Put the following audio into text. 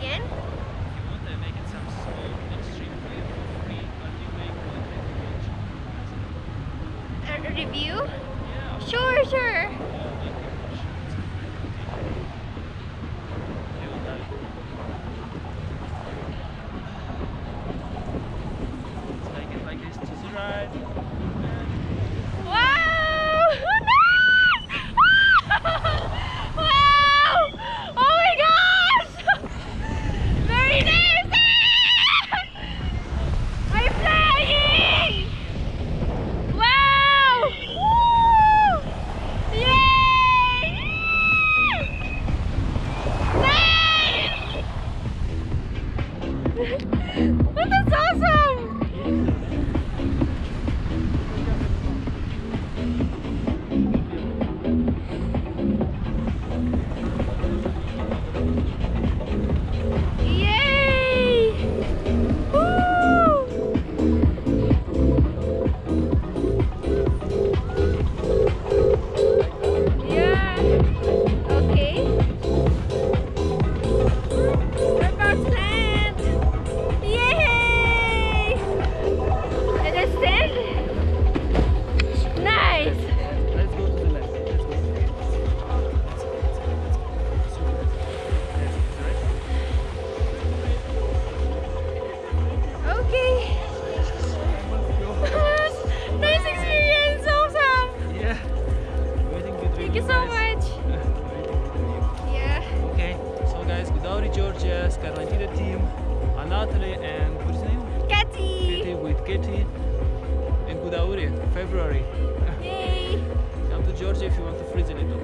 again? A review? Sure, sure. Thank you so much. Yeah. Okay, so guys, Gudauri, Georgia, Scarlatina team, Anatoly, and what's his name? Katie. Katie with Katie and Gudauri, February. Yay! Come to Georgia if you want to freeze a little.